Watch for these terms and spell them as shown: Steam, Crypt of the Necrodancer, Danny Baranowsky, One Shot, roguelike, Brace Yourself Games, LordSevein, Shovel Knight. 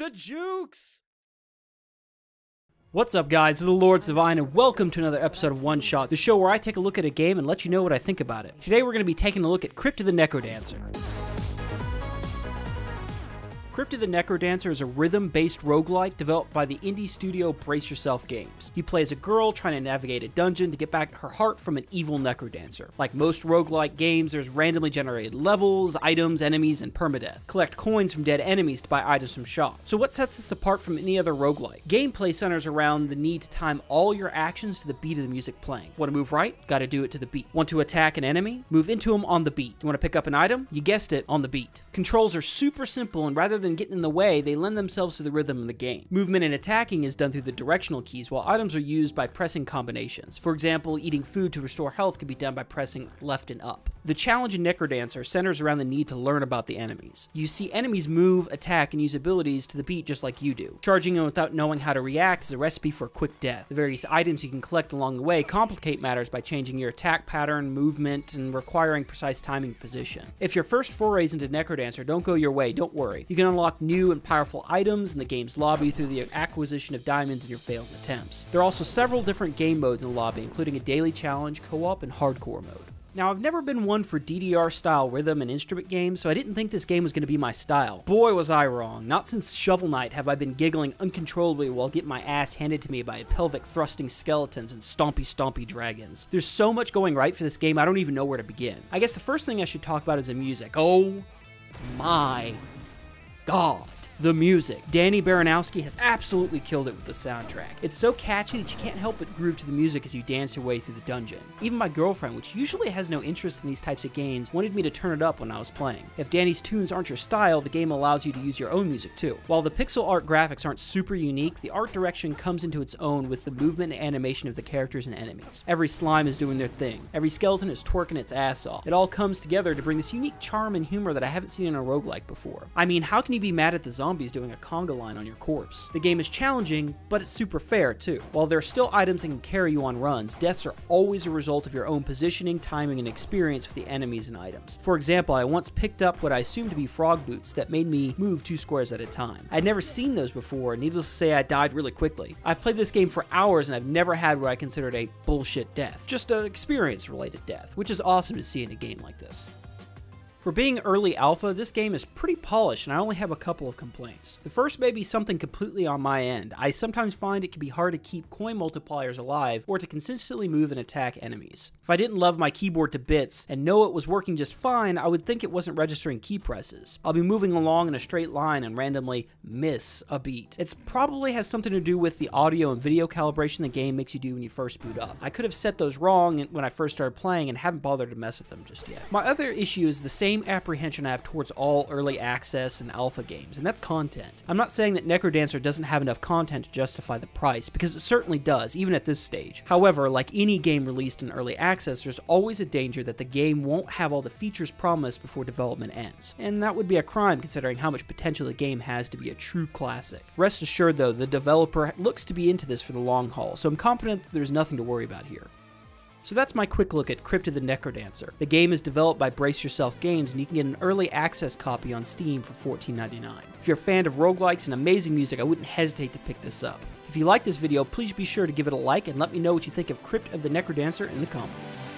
the jukes! What's up, guys? It's the LordSevein, and welcome to another episode of One Shot, the show where I take a look at a game and let you know what I think about it. Today we're going to be taking a look at Crypt of the Necrodancer. Crypt of the Necrodancer is a rhythm-based roguelike developed by the indie studio Brace Yourself Games. You play as a girl trying to navigate a dungeon to get back her heart from an evil necrodancer. Like most roguelike games, there's randomly generated levels, items, enemies, and permadeath. Collect coins from dead enemies to buy items from shops. So what sets this apart from any other roguelike? Gameplay centers around the need to time all your actions to the beat of the music playing. Want to move right? Gotta do it to the beat. Want to attack an enemy? Move into him on the beat. You want to pick up an item? You guessed it, on the beat. Controls are super simple, and rather than getting in the way, they lend themselves to the rhythm of the game. Movement and attacking is done through the directional keys, while items are used by pressing combinations. For example, eating food to restore health can be done by pressing left and up. The challenge in Necrodancer centers around the need to learn about the enemies. You see enemies move, attack, and use abilities to the beat just like you do. Charging in without knowing how to react is a recipe for a quick death. The various items you can collect along the way complicate matters by changing your attack pattern, movement, and requiring precise timing and position. If your first forays into Necrodancer don't go your way, don't worry. You can unlock new and powerful items in the game's lobby through the acquisition of diamonds in your failed attempts. There are also several different game modes in the lobby, including a daily challenge, co-op, and hardcore mode. Now, I've never been one for DDR-style rhythm and instrument games, so I didn't think this game was going to be my style. Boy, was I wrong. Not since Shovel Knight have I been giggling uncontrollably while getting my ass handed to me by pelvic thrusting skeletons and stompy dragons. There's so much going right for this game, I don't even know where to begin. I guess the first thing I should talk about is the music. Oh my God, the music. Danny Baranowsky has absolutely killed it with the soundtrack. It's so catchy that you can't help but groove to the music as you dance your way through the dungeon. Even my girlfriend, which usually has no interest in these types of games, wanted me to turn it up when I was playing. If Danny's tunes aren't your style, the game allows you to use your own music too. While the pixel art graphics aren't super unique, the art direction comes into its own with the movement and animation of the characters and enemies. Every slime is doing their thing. Every skeleton is twerking its ass off. It all comes together to bring this unique charm and humor that I haven't seen in a roguelike before. I mean, how can you be mad at the zombies doing a conga line on your corpse? The game is challenging, but it's super fair too. While there are still items that can carry you on runs, deaths are always a result of your own positioning, timing, and experience with the enemies and items. For example, I once picked up what I assumed to be frog boots that made me move 2 squares at a time. I'd never seen those before, and needless to say, I died really quickly. I've played this game for hours, and I've never had what I considered a bullshit death, just an experience-related death, which is awesome to see in a game like this. For being early alpha, this game is pretty polished, and I only have a couple of complaints. The first may be something completely on my end. I sometimes find it can be hard to keep coin multipliers alive or to consistently move and attack enemies. If I didn't love my keyboard to bits and know it was working just fine, I would think it wasn't registering key presses. I'll be moving along in a straight line and randomly miss a beat. It probably has something to do with the audio and video calibration the game makes you do when you first boot up. I could have set those wrong when I first started playing and haven't bothered to mess with them just yet. My other issue is the same apprehension I have towards all early access and alpha games, and that's content. I'm not saying that Necrodancer doesn't have enough content to justify the price, because it certainly does, even at this stage. However, like any game released in early access, there's always a danger that the game won't have all the features promised before development ends, and that would be a crime considering how much potential the game has to be a true classic. Rest assured though, the developer looks to be into this for the long haul, so I'm confident that there's nothing to worry about here. So that's my quick look at Crypt of the Necrodancer. The game is developed by Brace Yourself Games, and you can get an early access copy on Steam for $14.99. If you're a fan of roguelikes and amazing music, I wouldn't hesitate to pick this up. If you like this video, please be sure to give it a like and let me know what you think of Crypt of the Necrodancer in the comments.